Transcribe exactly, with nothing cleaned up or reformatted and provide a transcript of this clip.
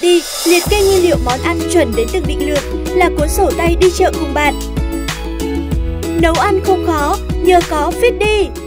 City liệt kê nguyên liệu món ăn chuẩn đến từng định lượt là cuốn sổ tay đi chợ cùng bạn. Nấu ăn không khó nhờ có Fitdy.